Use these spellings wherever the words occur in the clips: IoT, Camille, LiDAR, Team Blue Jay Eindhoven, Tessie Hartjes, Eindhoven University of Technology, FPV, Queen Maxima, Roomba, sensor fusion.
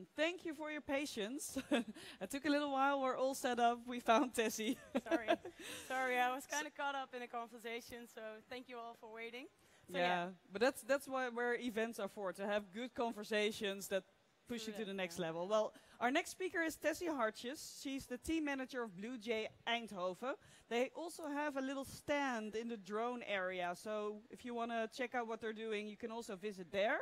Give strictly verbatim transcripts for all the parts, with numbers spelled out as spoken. everyone. Thank you for your patience. It took a little while. We're all set up. We found Tessie. Sorry. Sorry, I was kind of caught up in a conversation, so thank you all for waiting. So yeah, yeah, but that's that's why where events are for, to have good conversations that push you to the next yeah. level. Well, our next speaker is Tessie Hartjes. She's the team manager of Blue Jay Eindhoven. They also have a little stand in the drone area, so if you want to check out what they're doing, you can also visit there.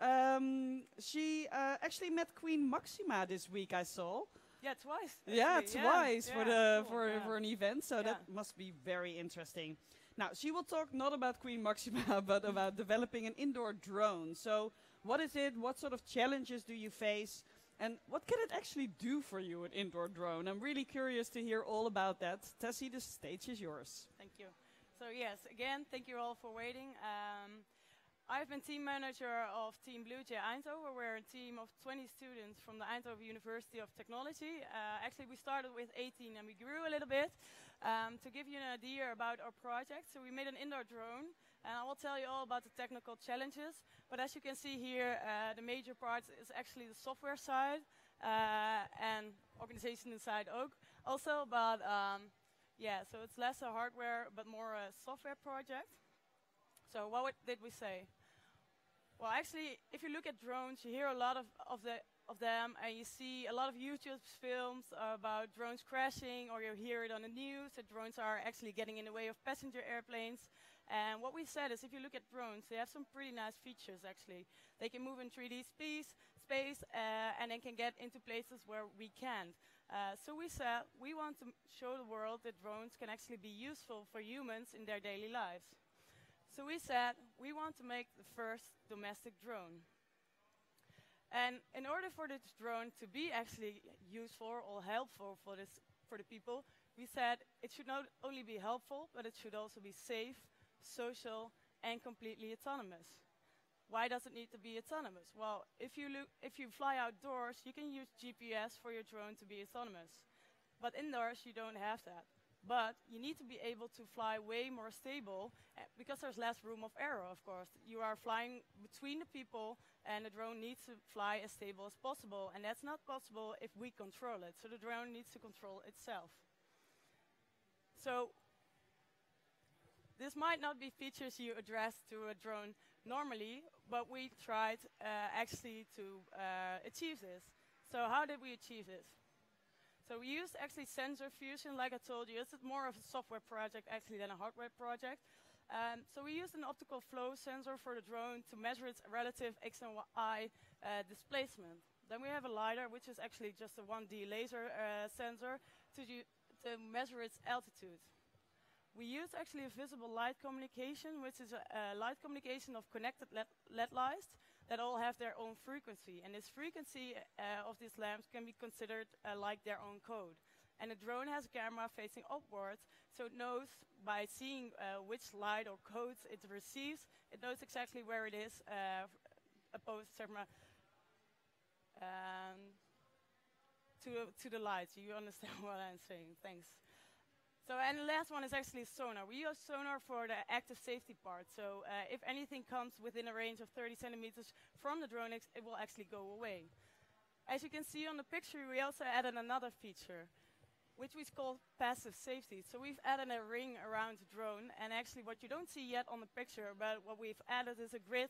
Um, she uh, actually met Queen Maxima this week, I saw. Yeah, twice. Actually. Yeah, twice yeah. for yeah, the cool. for yeah. for an event. So yeah. that must be very interesting. Now she will talk not about Queen Maxima, but about developing an indoor drone. So what is it? What sort of challenges do you face? And what can it actually do for you, an indoor drone? I'm really curious to hear all about that. Tessie, the stage is yours. Thank you. So yes, again, thank you all for waiting. Um, I've been team manager of Team Blue Jay Eindhoven. We're a team of twenty students from the Eindhoven University of Technology. Uh, actually, we started with eighteen and we grew a little bit. Um, to give you an idea about our project, so we made an indoor drone, and I will tell you all about the technical challenges. But as you can see here, uh, the major part is actually the software side uh, and organization side also. But um, yeah, so it's less a hardware but more a software project. So what did we say? Well, actually, if you look at drones, you hear a lot of, of, the, of them, and you see a lot of YouTube films about drones crashing, or you hear it on the news that drones are actually getting in the way of passenger airplanes. And what we said is, if you look at drones, they have some pretty nice features, actually. They can move in three D space, space uh, and they can get into places where we can't. Uh, so we said we want to show the world that drones can actually be useful for humans in their daily lives. So we said, we want to make the first domestic drone. And in order for this drone to be actually useful or helpful for, this, for the people, we said it should not only be helpful, but it should also be safe, social, and completely autonomous. Why does it need to be autonomous? Well, if you, look, if you fly outdoors, you can use G P S for your drone to be autonomous. But indoors, you don't have that. But you need to be able to fly way more stable uh, because there's less room of error, of course. You are flying between the people, and the drone needs to fly as stable as possible. And that's not possible if we control it. So the drone needs to control itself. So this might not be features you address to a drone normally, but we tried uh, actually to uh, achieve this. So how did we achieve this? So we used actually sensor fusion, like I told you. It's more of a software project actually than a hardware project. Um, so we used an optical flow sensor for the drone to measure its relative X and Y uh, displacement. Then we have a LiDAR, which is actually just a one D laser uh, sensor to, to measure its altitude. We used actually a visible light communication, which is a, a light communication of connected L E D lights that all have their own frequency. And this frequency uh, of these lamps can be considered uh, like their own code. And a drone has a camera facing upwards, so it knows by seeing uh, which light or codes it receives, it knows exactly where it is uh, opposed um, to, uh, to the light. You understand what I'm saying, thanks. So, and the last one is actually sonar. We use sonar for the active safety part. So, uh, if anything comes within a range of thirty centimeters from the drone, it will actually go away. As you can see on the picture, we also added another feature, which we call passive safety. So, we've added a ring around the drone, and actually what you don't see yet on the picture, but what we've added is a grid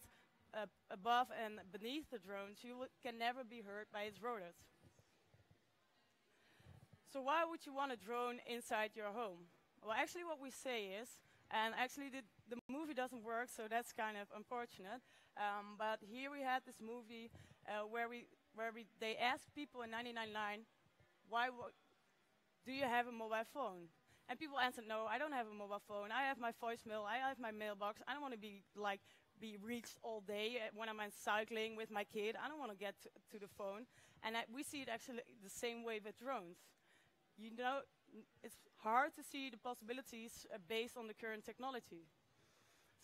uh, above and beneath the drone, so you can never be hurt by its rotors. So why would you want a drone inside your home? Well, actually what we say is, and actually the, the movie doesn't work, so that's kind of unfortunate, um, but here we had this movie uh, where, we, where we, they asked people in nineteen ninety-nine, why do you have a mobile phone? And people answered, no, I don't have a mobile phone, I have my voicemail, I have my mailbox, I don't want to be like, be reached all day uh, when I'm cycling with my kid, I don't want to get to the phone. And uh, we see it actually the same way with drones. You know, it's hard to see the possibilities uh, based on the current technology.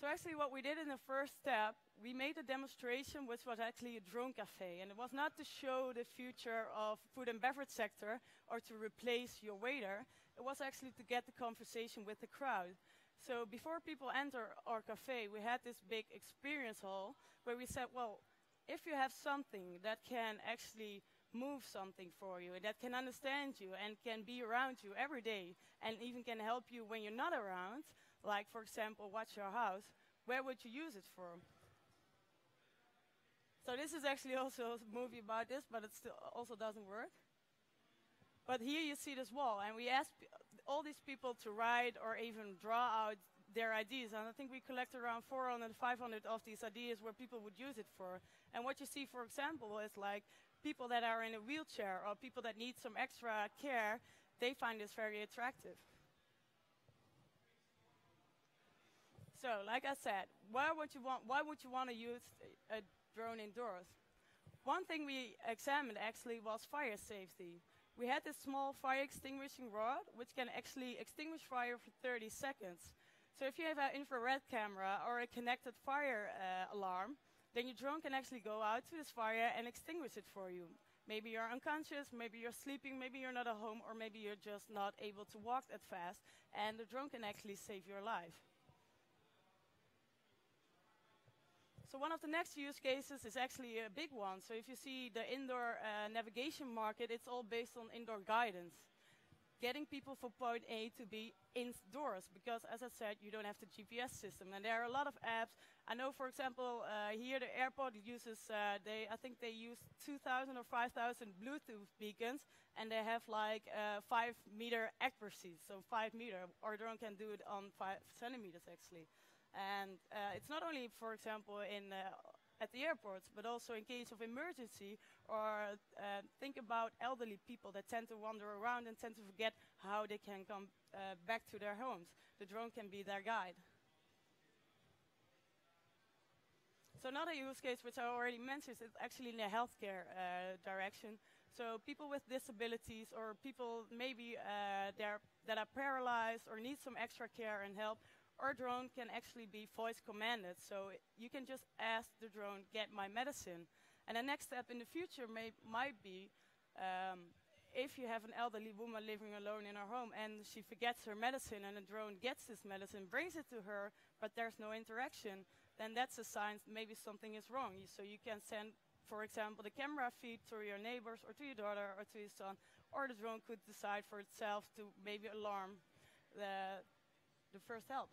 So actually what we did in the first step, we made a demonstration which was actually a drone cafe. And it was not to show the future of food and beverage sector or to replace your waiter. It was actually to get the conversation with the crowd. So before people enter our cafe, we had this big experience hall where we said, well, if you have something that can actually move something for you, that can understand you and can be around you every day and even can help you when you're not around, like, for example, watch your house, where would you use it for? So this is actually also a movie about this, but it still also doesn't work. But here you see this wall, and we asked all these people to write or even draw out their ideas, and I think we collect around four hundred, five hundred of these ideas where people would use it for. And what you see, for example, is like people that are in a wheelchair or people that need some extra care, they find this very attractive. So, like I said, why would you want, why would you want to use a drone indoors? One thing we examined actually was fire safety. We had this small fire extinguishing rod, which can actually extinguish fire for thirty seconds. So if you have an infrared camera or a connected fire uh, alarm, then your drone can actually go out to this fire and extinguish it for you. Maybe you're unconscious, maybe you're sleeping, maybe you're not at home, or maybe you're just not able to walk that fast, and the drone can actually save your life. So one of the next use cases is actually a big one. So if you see the indoor uh, navigation market, it's all based on indoor guidance. Getting people from point A to B indoors, because as I said, you don't have the G P S system. And there are a lot of apps. I know, for example, uh, here the airport uses, uh, they, I think they use two thousand or five thousand Bluetooth beacons, and they have like uh, five meter accuracy, so five meter, or drone can do it on five centimeters actually. And uh, it's not only, for example, in uh, at the airports, but also in case of emergency, or uh, think about elderly people that tend to wander around and tend to forget how they can come uh, back to their homes. The drone can be their guide. So another use case, which I already mentioned, is actually in the healthcare uh, direction. So people with disabilities, or people maybe uh, they're that are paralyzed or need some extra care and help, our drone can actually be voice commanded, so you can just ask the drone, get my medicine. And the next step in the future may, might be um, if you have an elderly woman living alone in her home and she forgets her medicine and a drone gets this medicine, brings it to her, but there's no interaction, then that's a sign maybe something is wrong. You, so you can send, for example, the camera feed to your neighbors or to your daughter or to your son, or the drone could decide for itself to maybe alarm the, the first help.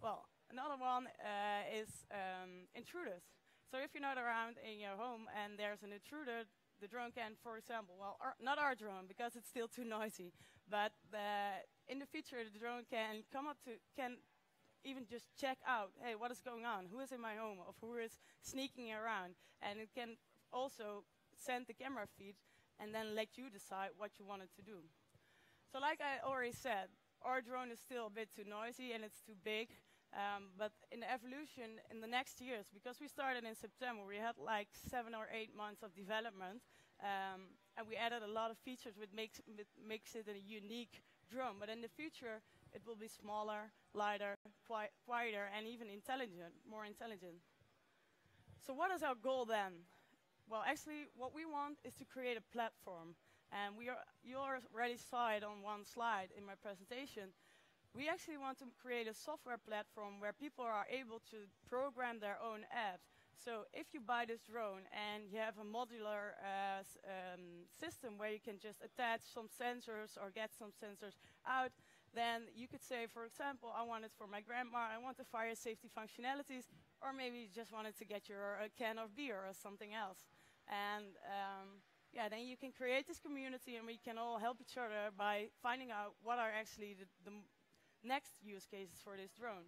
Well, another one uh, is um, intruders. So if you're not around in your home and there's an intruder, the drone can, for example, well, our, not our drone because it's still too noisy, but uh, in the future the drone can come up to, can even just check out, hey, what is going on? Who is in my home? Or who is sneaking around? And it can also send the camera feed and then let you decide what you wanted to do. So like I already said, our drone is still a bit too noisy and it's too big. Um, but in the evolution in the next years, because we started in September, we had like seven or eight months of development, um, and we added a lot of features which makes, which makes it a unique drone. But in the future, it will be smaller, lighter, qui quieter, and even intelligent, more intelligent. So what is our goal then? Well, actually, what we want is to create a platform. And we are, you already saw it on one slide in my presentation. We actually want to create a software platform where people are able to program their own apps. So if you buy this drone and you have a modular uh, s um, system where you can just attach some sensors or get some sensors out, then you could say, for example, I want it for my grandma, I want the fire safety functionalities, or maybe you just wanted to get your a can of beer or something else. And um, yeah, then you can create this community and we can all help each other by finding out what are actually the, the next use cases for this drone.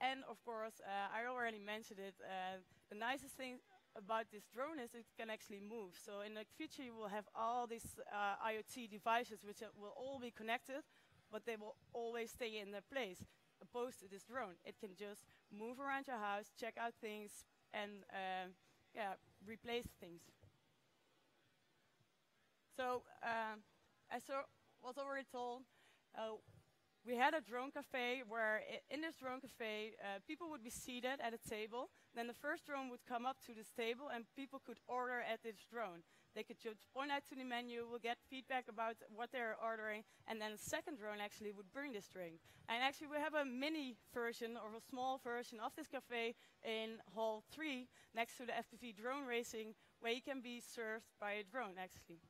And of course, uh, I already mentioned it, uh, the nicest thing about this drone is it can actually move. So in the future you will have all these uh, IoT devices which will all be connected, but they will always stay in their place, opposed to this drone. It can just move around your house, check out things, and uh, yeah, replace things. So, um, as I was already told, uh, we had a drone cafe where I in this drone cafe uh, people would be seated at a table. Then the first drone would come up to this table and people could order at this drone. They could just point out to the menu, we'll get feedback about what they're ordering, and then a second drone actually would bring this drink. And actually we have a mini version or a small version of this cafe in hall three next to the F P V drone racing, where you can be served by a drone actually.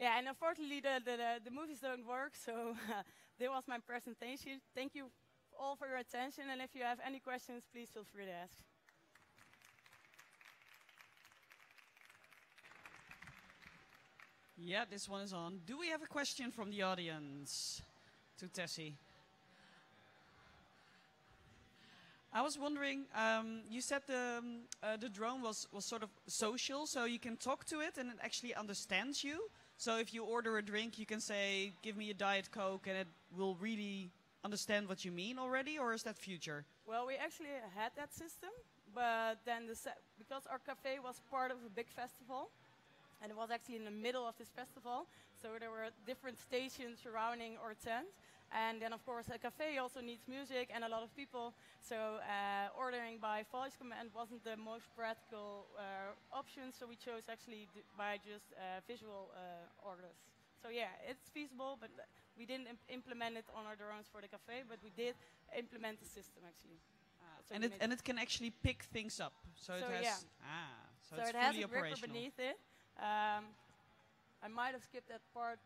Yeah, and unfortunately the, the, the, the movies don't work, so that was my presentation. Thank you all for your attention, and if you have any questions, please feel free to ask. Yeah, this one is on. Do we have a question from the audience to Tessie? I was wondering, um, you said the, um, uh, the drone was, was sort of social, so you can talk to it and it actually understands you. So if you order a drink, you can say, give me a Diet Coke, and it will really understand what you mean already, or is that future? Well, we actually had that system, but then the se because our cafe was part of a big festival, and it was actually in the middle of this festival, so there were different stations surrounding our tent. And then, of course, a cafe also needs music and a lot of people, so uh, ordering by voice command wasn't the most practical uh, option, so we chose actually d by just uh, visual uh, orders. So yeah, it's feasible, but we didn't imp implement it on our drones for the cafe, but we did implement the system actually. So and, it, and it can actually pick things up, so, so it has, yeah. ah, so, so it's it has fully a gripper beneath it. Um, I might have skipped that part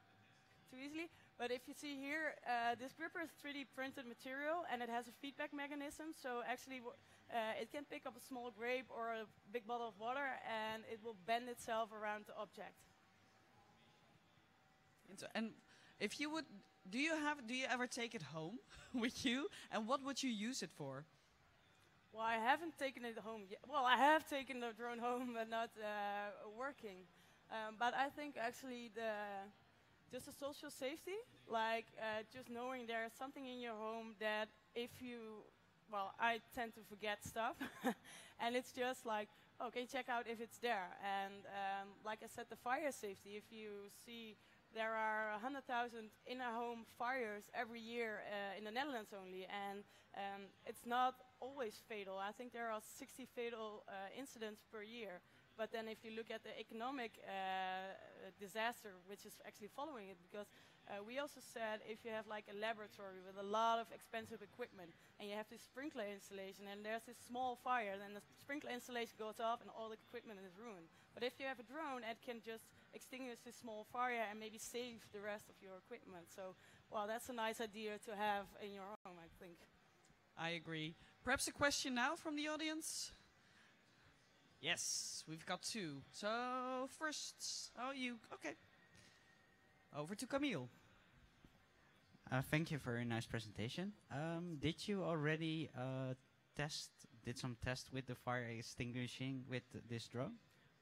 too easily, but if you see here, uh, this gripper is three D printed material and it has a feedback mechanism, so actually w uh, it can pick up a small grape or a big bottle of water and it will bend itself around the object. And, so, and if you would, do you have, do you ever take it home with you, and what would you use it for? Well, I haven't taken it home yet. Well, I have taken the drone home, but not uh, working. Um, but I think actually the just the social safety, like uh, just knowing there is something in your home that if you, well, I tend to forget stuff, and it's just like, okay, check out if it's there. And um, like I said, the fire safety, if you see there are one hundred thousand in-home fires every year uh, in the Netherlands only, and um, it's not always fatal. I think there are sixty fatal uh, incidents per year. But then if you look at the economic uh, disaster, which is actually following it, because uh, we also said if you have like a laboratory with a lot of expensive equipment, and you have this sprinkler installation, and there's this small fire, then the sprinkler installation goes off and all the equipment is ruined. But if you have a drone, it can just extinguish this small fire and maybe save the rest of your equipment. So, well, that's a nice idea to have in your home, I think. I agree. Perhaps a question now from the audience? Yes, we've got two. So, first, oh, you, okay. Over to Camille. Uh, thank you for a nice presentation. Um, did you already uh, test, did some test with the fire extinguishing with this drone?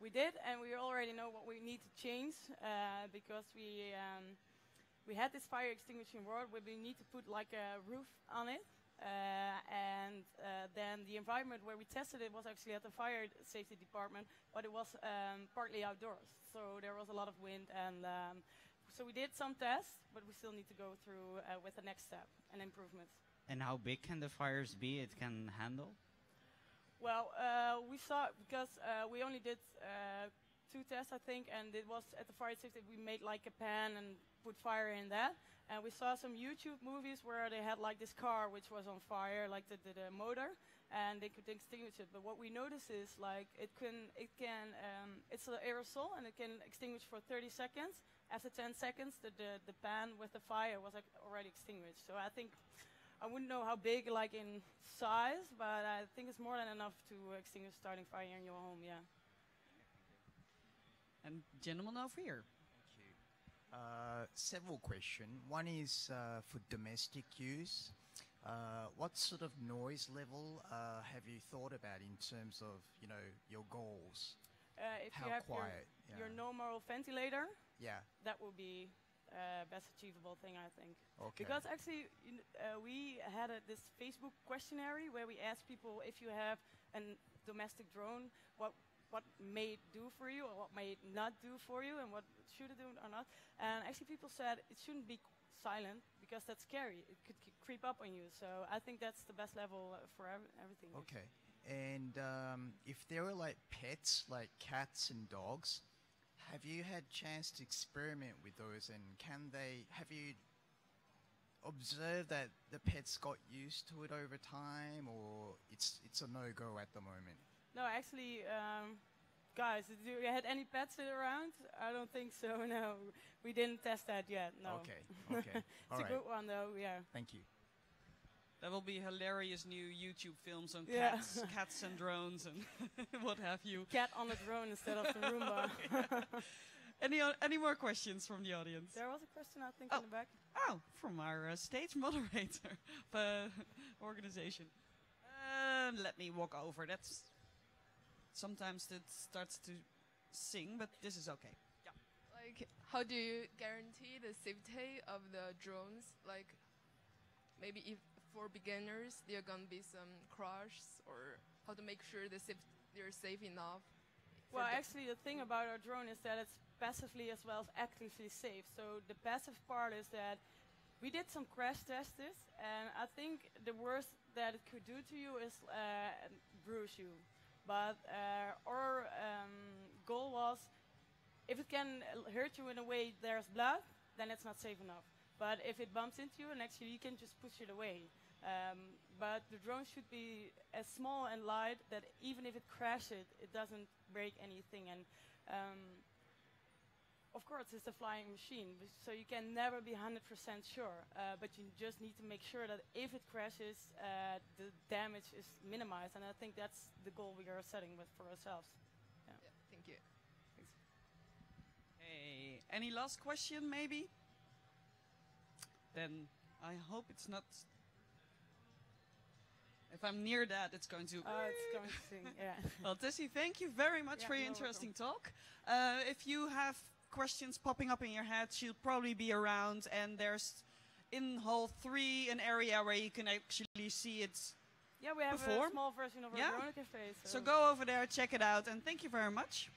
We did, and we already know what we need to change uh, because we um, we had this fire extinguishing rod where we need to put like a roof on it, uh, and uh, then the environment where we tested it was actually at the fire safety department, but it was um, partly outdoors, so there was a lot of wind, and um, so we did some tests, but we still need to go through uh, with the next step and improvements. And how big can the fires be it can handle? Well, uh, we saw, because uh, we only did uh, two tests, I think, and it was at the fire safety, we made like a pan and put fire in that. And we saw some YouTube movies where they had like this car which was on fire, like the, the, the motor, and they could extinguish it. But what we noticed is like it can, it can, um, it's an aerosol and it can extinguish for thirty seconds. After ten seconds, the, the, the pan with the fire was like already extinguished. So I think, I wouldn't know how big, like in size, but I think it's more than enough to extinguish starting fire in your home, yeah. And gentlemen over here. Thank you. Uh, several questions. One is uh, for domestic use. Uh, what sort of noise level uh, have you thought about in terms of, you know, your goals? Uh, if how you have quiet, your, yeah. your normal ventilator, yeah, that will be Uh, best achievable thing, I think. Okay. Because actually, you kn uh, we had a, this Facebook questionnaire where we asked people if you have a domestic drone, what what may it do for you or what may it not do for you, and what should it do or not. And actually, people said it shouldn't be silent because that's scary. It could creep up on you. So I think that's the best level for ev everything. Okay. And um, if there were like pets, like cats and dogs, have you had chance to experiment with those? And can they? Have you observed that the pets got used to it over time, or it's it's a no go at the moment? No, actually. Um, Guys, do you had any pets around? I don't think so, no. We didn't test that yet, no. Okay, okay. It's all a right. good one, though, yeah. Thank you. There will be hilarious new YouTube films on yeah. cats, cats and drones and what have you. Cat on a drone instead of the Roomba. yeah. Any, any more questions from the audience? There was a question, I think, oh. in the back. Oh, from our uh, stage moderator of uh, organization. Uh, let me walk over, that's... Sometimes it starts to sing, but this is okay. Yeah. Like, how do you guarantee the safety of the drones? Like, maybe if for beginners, there are gonna be some crashes, or how to make sure they're safe, they're safe enough? Well, actually, the thing about our drone is that it's passively as well as actively safe. So the passive part is that we did some crash tests, and I think the worst that it could do to you is uh, bruise you. But uh, our um, goal was, if it can hurt you in a way there's blood, then it's not safe enough. But if it bumps into you, and actually you can just push it away. Um, but the drone should be as small and light that even if it crashes, it doesn't break anything. And um, of course, it's a flying machine, so you can never be one hundred percent sure. Uh, but you just need to make sure that if it crashes, uh, the damage is minimized. And I think that's the goal we are setting with for ourselves. Yeah. Yeah, thank you. Thanks. Hey, any last question, maybe? Then I hope it's not. If I'm near that, it's going to... Oh, it's going to sing, yeah. Well, Tessie, thank you very much yeah, for your interesting welcome. talk. Uh, if you have questions popping up in your head, she'll probably be around, and there's in hall three an area where you can actually see it. Yeah, we have perform. a small version of our yeah. drone cafe. So. so go over there, check it out, and thank you very much.